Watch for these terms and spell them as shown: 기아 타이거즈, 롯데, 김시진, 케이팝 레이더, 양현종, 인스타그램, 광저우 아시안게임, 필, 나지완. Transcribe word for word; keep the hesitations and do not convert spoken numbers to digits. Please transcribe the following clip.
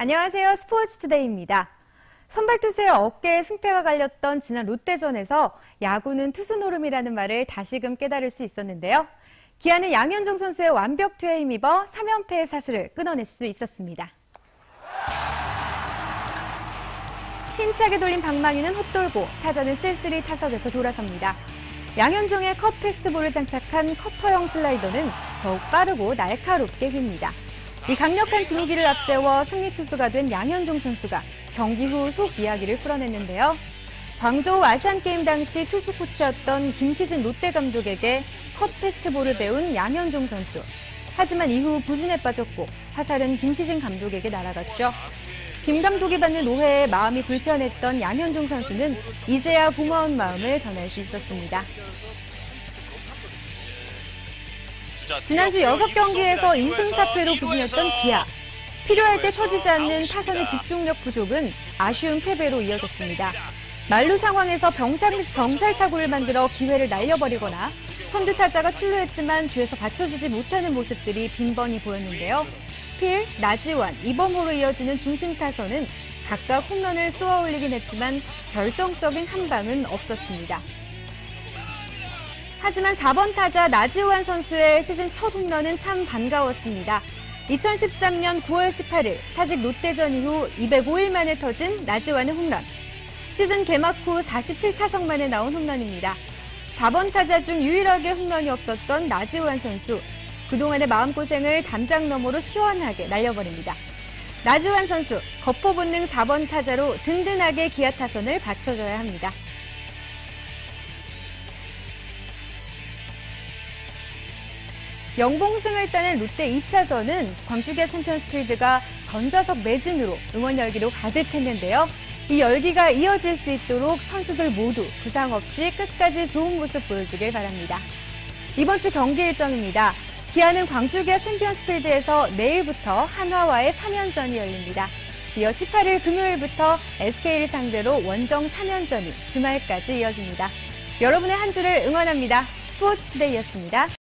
안녕하세요. 스포츠투데이입니다. 선발투수의 어깨에 승패가 갈렸던 지난 롯데전에서 야구는 투수 노름이라는 말을 다시금 깨달을 수 있었는데요. 기아는 양현종 선수의 완벽투에 힘입어 삼 연패의 사슬을 끊어낼 수 있었습니다. 힘차게 돌린 방망이는 헛돌고 타자는 쓸쓸히 타석에서 돌아섭니다. 양현종의 컷 패스트볼을 장착한 커터형 슬라이더는 더욱 빠르고 날카롭게 휩니다. 이 강력한 중기를 앞세워 승리투수가 된 양현종 선수가 경기 후 속 이야기를 풀어냈는데요. 광저우 아시안게임 당시 투수 코치였던 김시진 롯데 감독에게 컷 패스트볼을 배운 양현종 선수. 하지만 이후 부진에 빠졌고 화살은 김시진 감독에게 날아갔죠. 김 감독이 받는 오해에 마음이 불편했던 양현종 선수는 이제야 고마운 마음을 전할 수 있었습니다. 지난주 여섯 경기에서 이 승 사 패로 부진했던 기아. 필요할 때 터지지 않는 타선의 집중력 부족은 아쉬운 패배로 이어졌습니다. 만루 상황에서 병살, 병살타구를 만들어 기회를 날려버리거나 선두타자가 출루했지만 뒤에서 받쳐주지 못하는 모습들이 빈번히 보였는데요. 필, 나지완, 이범호로 이어지는 중심타선은 각각 홈런을 쏘아올리긴 했지만 결정적인 한 방은 없었습니다. 하지만 사 번 타자 나지완 선수의 시즌 첫 홈런은 참 반가웠습니다. 이천십삼 년 구월 십팔 일 사직 롯데전 이후 이백오 일 만에 터진 나지완의 홈런. 시즌 개막 후 사십칠 타석 만에 나온 홈런입니다. 사 번 타자 중 유일하게 홈런이 없었던 나지완 선수. 그동안의 마음고생을 담장 너머로 시원하게 날려버립니다. 나지완 선수, 거포 본능 사 번 타자로 든든하게 기아 타선을 받쳐줘야 합니다. 영봉승을 따낸 롯데 이 차전은 광주기아 챔피언스필드가 전좌석 매진으로 응원 열기로 가득했는데요. 이 열기가 이어질 수 있도록 선수들 모두 부상 없이 끝까지 좋은 모습 보여주길 바랍니다. 이번 주 경기 일정입니다. 기아는 광주기아 챔피언스필드에서 내일부터 한화와의 삼 연전이 열립니다. 이어 십팔 일 금요일부터 에스케이를 상대로 원정 삼 연전이 주말까지 이어집니다. 여러분의 한 주를 응원합니다. 스포츠투데이였습니다.